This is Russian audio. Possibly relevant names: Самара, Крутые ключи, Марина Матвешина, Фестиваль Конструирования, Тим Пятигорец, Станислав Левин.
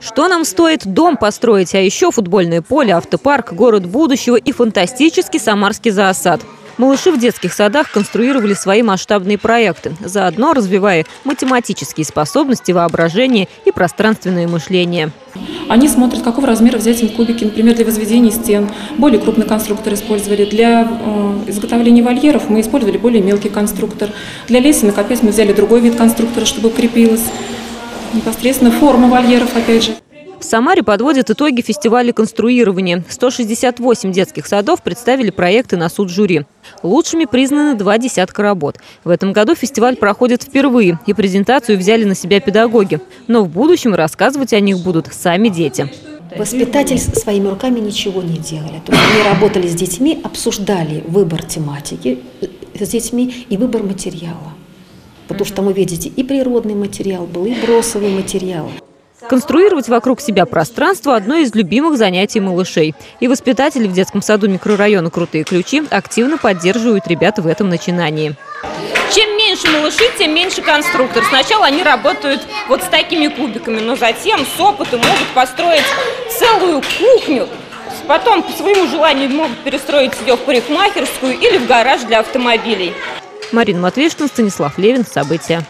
Что нам стоит дом построить, а еще футбольное поле, автопарк, город будущего и фантастический самарский зоосад. Малыши в детских садах конструировали свои масштабные проекты, заодно развивая математические способности, воображение и пространственное мышление. Они смотрят, какого размера взять им кубики, например, для возведения стен. Более крупный конструктор использовали. Для изготовления вольеров мы использовали более мелкий конструктор. Для лесенок опять мы взяли другой вид конструктора, чтобы крепилась непосредственно форма вольеров, опять же. В Самаре подводят итоги фестиваля конструирования. 168 детских садов представили проекты на суд жюри. Лучшими признаны 2 десятка работ. В этом году фестиваль проходит впервые, и презентацию взяли на себя педагоги. Но в будущем рассказывать о них будут сами дети. Воспитатели своими руками ничего не делали. То есть они работали с детьми, обсуждали выбор тематики с детьми и выбор материала. Потому что там, вы видите, и природный материал был, и бросовый материал. Конструировать вокруг себя пространство – одно из любимых занятий малышей. И воспитатели в детском саду микрорайона «Крутые ключи» активно поддерживают ребят в этом начинании. Чем меньше малыши, тем меньше конструктор. Сначала они работают вот с такими кубиками, но затем с опытом могут построить целую кухню. Потом по своему желанию могут перестроить ее в парикмахерскую или в гараж для автомобилей. Марина Матвешина, Станислав Левин. События.